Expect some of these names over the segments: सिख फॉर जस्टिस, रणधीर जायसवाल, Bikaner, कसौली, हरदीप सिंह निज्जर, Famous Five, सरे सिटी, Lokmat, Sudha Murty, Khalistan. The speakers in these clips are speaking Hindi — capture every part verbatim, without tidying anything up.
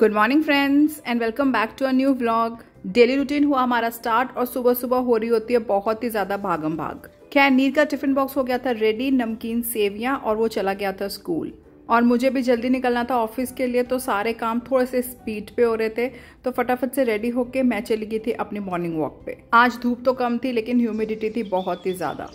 Good morning friends and welcome back to a new vlog. Daily routine हुआ हमारा स्टार्ट और सुबह सुबह हो रही होती है बहुत ही ज्यादा भागम भाग। खैर नीर का टिफिन बॉक्स हो गया था रेडी, नमकीन सेवियां, और वो चला गया था स्कूल और मुझे भी जल्दी निकलना था ऑफिस के लिए, तो सारे काम थोड़े से स्पीड पे हो रहे थे। तो फटाफट से रेडी होके मैं चली गई थी अपनी मॉर्निंग वॉक पे। आज धूप तो कम थी लेकिन ह्यूमिडिटी थी बहुत ही ज़्यादा।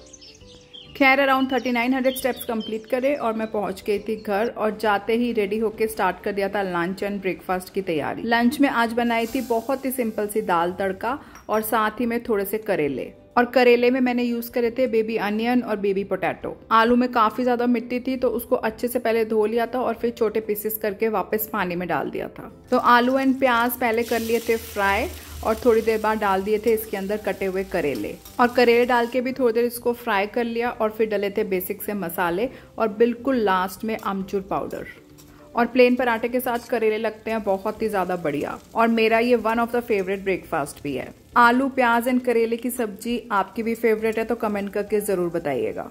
खैर around thirty nine hundred steps complete करे और मैं पहुंच गई थी घर, और जाते ही रेडी होके स्टार्ट कर दिया था लंच एंड ब्रेकफास्ट की तैयारी। लंच में आज बनाई थी बहुत ही सिंपल सी दाल तड़का और साथ ही में थोड़े से करेले, और करेले में मैंने यूज करे थे बेबी अनियन और बेबी पोटैटो। आलू में काफी ज्यादा मिट्टी थी तो उसको अच्छे से पहले धो लिया था और फिर छोटे पीसेस करके वापस पानी में डाल दिया था। तो आलू एंड प्याज पहले कर लिए थे फ्राई और थोड़ी देर बाद डाल दिए थे इसके अंदर कटे हुए करेले, और करेले डाल के भी थोड़ी देर इसको फ्राई कर लिया और फिर डले थे बेसिक से मसाले और बिल्कुल लास्ट में आमचूर पाउडर। और प्लेन पराठे के साथ करेले लगते हैं बहुत ही ज़्यादा बढ़िया, और मेरा ये one of the favourite breakfast भी है। आलू प्याज एंड करेले की सब्जी आपकी भी फेवरेट है तो कमेंट करके ज़रूर बताइएगा।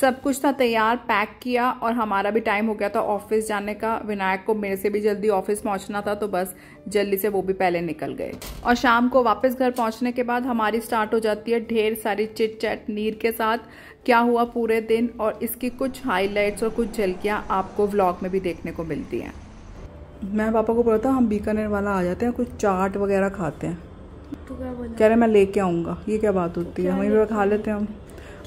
सब कुछ था तैयार, पैक किया, और हमारा भी टाइम हो गया था ऑफिस जाने का। विनायक को मेरे से भी जल्दी ऑफिस पहुंचना था तो बस जल्दी से वो भी पहले निकल गए। और शाम को वापस घर पहुंचने के बाद हमारी स्टार्ट हो जाती है ढेर सारी चिट चैट नीर के साथ, क्या हुआ पूरे दिन, और इसकी कुछ हाईलाइट्स और कुछ झलकियाँ आपको व्लॉग में भी देखने को मिलती हैं। मैं पापा को बोला था हम बीकानेर वाला आ जाते हैं, कुछ चाट वगैरह खाते हैं, तो कह रहे मैं लेके आऊँगा। ये क्या बात होती है, वहीं पर खा लेते हैं हम,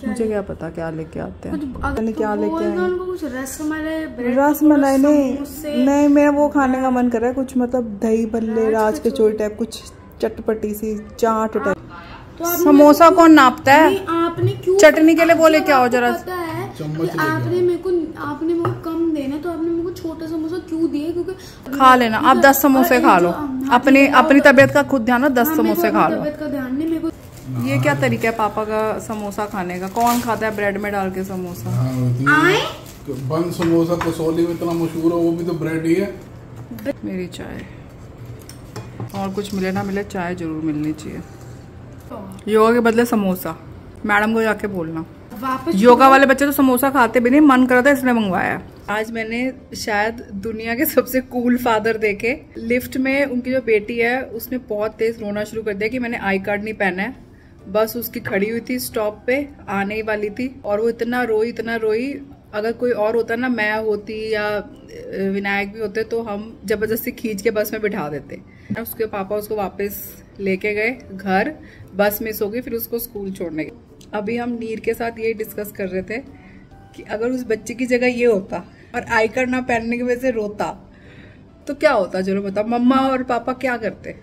मुझे क्या पता क्या लेके आते हैं। तो क्या लेके आए, कुछ रस मलाई, रस मलाई नहीं नहीं मेरा वो खाने का मन कर रहा है, कुछ मतलब दही बल्ले, राज कचौड़ी टाइप, कुछ चटपटी सी चाट टाइप। समोसा कौन नापता है, आपने क्यों चटनी के लिए बोले क्या हो जरा, आपने मेरे को आपने मेरे को कम देना तो आपने मेरे को छोटा समोसा क्यों दिए, क्योंकि खा लेना आप दस समोसे खा लो, अपने अपनी तबीयत का खुद ध्यान, दस समोसे खा लो। ये क्या तरीका है पापा का समोसा खाने का, कौन खाता है ब्रेड में डाल के समोसा? आए बन समोसा कसौली में इतना मशहूर है, वो भी तो ब्रेड ही है। मेरी चाय, और कुछ मिले ना मिले चाय जरूर मिलनी चाहिए। योगा के बदले समोसा, मैडम को जाके बोलना। योगा वाले बच्चे तो समोसा खाते भी नहीं, मन कर रहा था इसने मंगवाया। आज मैंने शायद दुनिया के सबसे कूल फादर देखे। लिफ्ट में उनकी जो बेटी है उसने बहुत तेज रोना शुरू कर दिया कि मैंने आई कार्ड नहीं पहना है। बस उसकी खड़ी हुई थी स्टॉप पे, आने ही वाली थी, और वो इतना रोई इतना रोई। अगर कोई और होता ना, मैं होती या विनायक भी होते, तो हम जबरदस्ती खींच के बस में बिठा देते। उसके पापा उसको वापस लेके गए घर, बस मिस हो गई, फिर उसको स्कूल छोड़ने गए। अभी हम नीर के साथ यही डिस्कस कर रहे थे कि अगर उस बच्चे की जगह ये होता और आई कार्ड ना पहनने की वजह से रोता तो क्या होता, जरूर बताओ मम्मा और पापा क्या करते।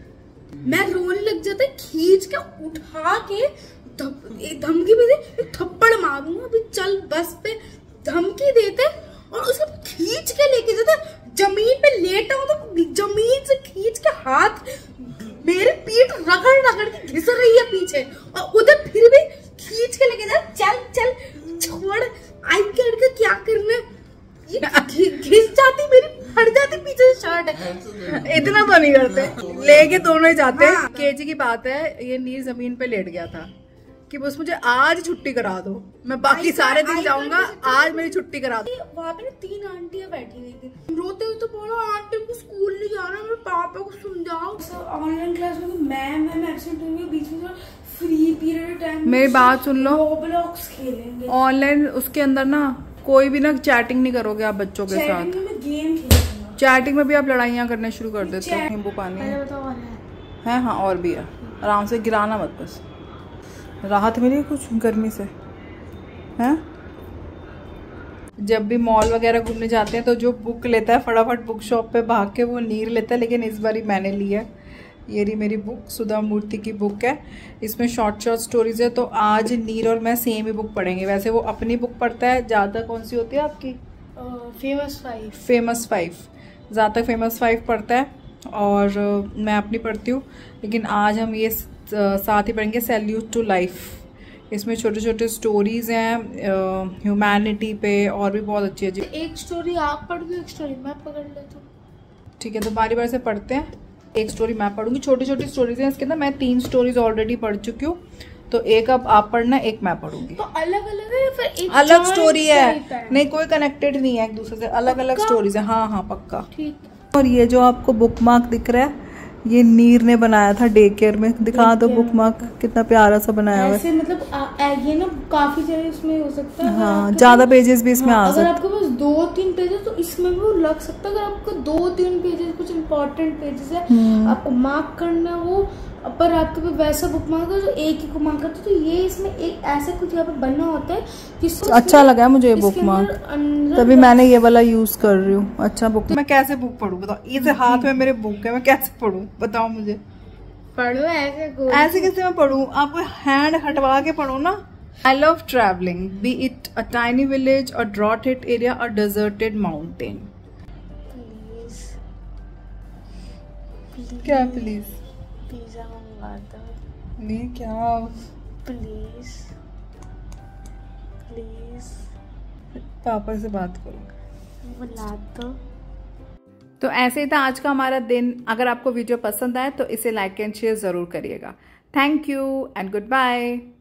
मैं रोने लग जाता, खींच के उठा के धमकी भी दे, थप्पड़ मारूंगा अभी चल बस पे, धमकी देते और उसे खींच के लेके जाते। जमीन पे लेटा हूं तो जमीन से खींच के हाथ, मेरे पीठ रगड़ रगड़ के घिस रही है पीछे, और उधर फिर भी खींच के लेके जाते, चल चल छोड़ आई कार्ड का क्या करना, घिस जाती मेरी, फट जाती पीछे शर्ट। इतना तो नहीं करते, लेके दोनों ही जाते हैं। केजी की बात है, ये नीर जमीन पे लेट गया था कि बस मुझे आज छुट्टी करा दो, मैं बाकी सारे दिन जाऊंगा, आज मेरी छुट्टी करा दो। वहाँ पे ना तीन आंटियां बैठी हुई थी, रोते हुए तो बोलो आंटी को स्कूल नहीं जाना, मेरे पापा को समझाओ। ऑनलाइन क्लास में मैम मैम एब्सेंट होंगे, बीच में फ्री पीरियड टाइम, मेरी बात सुन लो, ब्लॉक्स खेलेंगे ऑनलाइन, उसके अंदर ना कोई भी ना चैटिंग नहीं करोगे आप बच्चों के साथ, गेम खेलूंगा। चैटिंग में भी आप लड़ाइयाँ करने शुरू कर देते हो। नींबू पानी है, है हाँ, और भी है, आराम से गिराना मत, बस राहत मिली कुछ गर्मी से है। जब भी मॉल वगैरह घूमने जाते हैं तो जो बुक लेता है फटाफट बुक शॉप पे भाग के वो नीर लेता है, लेकिन इस बार ही मैंने लिया। ये रही मेरी बुक, सुधा मूर्ति की बुक है, इसमें शॉर्ट शॉर्ट स्टोरीज है, तो आज नीर और मैं सेम ही बुक पढ़ेंगे। वैसे वो अपनी बुक पढ़ता है ज़्यादा, कौन सी होती है आपकी, फेमस फाइव, फेमस फाइव ज़्यादा, फेमस फाइव पढ़ता है, और मैं अपनी पढ़ती हूँ, लेकिन आज हम ये साथ ही पढ़ेंगे सैल्यूट टू लाइफ। इसमें छोटे छोटे स्टोरीज हैं ह्यूमैनिटी पे, और भी बहुत अच्छी अच्छी। एक स्टोरी आप पढ़ दो, एक स्टोरी मैं पकड़ लेता हूँ, ठीक है, तो बारी बारी से पढ़ते हैं। एक स्टोरी मैं पढ़ूंगी, छोटी छोटी स्टोरीज हैं इसके अंदर, मैं तीन स्टोरीज ऑलरेडी पढ़ चुकी हूँ, तो एक अब आप पढ़ना, एक मैं पढ़ूंगी। तो अलग अलग है या फिर एक अलग स्टोरी है? नहीं, कोई कनेक्टेड नहीं है एक दूसरे से, अलग अलग स्टोरीज है। हाँ हाँ पक्का, ठीक है। और ये जो आपको बुक मार्क दिख रहा है ये नीर ने बनाया था डे केयर में। दिखा दो बुक मार्क कितना प्यारा सा बनाया हुआ है। मतलब आ, ये ना काफी सारे इसमें हो सकता है। हाँ, ज्यादा पेजेस भी इसमें हाँ, आ सकते। अगर आपके पास दो तीन पेजेस तो इसमें भी लग सकता है। अगर आपको दो तीन पेजेस कुछ इम्पोर्टेंट पेजेस है आपको मार्क करना वो, पर आपके पे वैसा बुक मार्क है जो एक ही को मार्क करते, तो ये इसमें एक ऐसा कुछ यहाँ पे बना होता है जिसको अच्छा लगा है मुझे ये बुक मार्क, तभी मैंने ये वाला यूज कर रही हूँ। अच्छा बुक मैं कैसे बुक पढूं बताओ, इस हाथ में मेरे बुक है मैं कैसे पढूं बताओ मुझे। पढ़ो ऐसे ऐसे कैसे मैं पढूं, आपको हैंड हटवा के पढ़ो ना। I love traveling, be it a tiny village or drought hit area or deserted mountain. Please. क्या प्लीज पिज़्ज़ा मंगवा दो। नहीं क्या प्लीज प्लीज पापा से बात करो बुला दो। तो ऐसे ही था आज का हमारा दिन। अगर आपको वीडियो पसंद आए तो इसे लाइक एंड शेयर ज़रूर करिएगा। Thank you and good bye.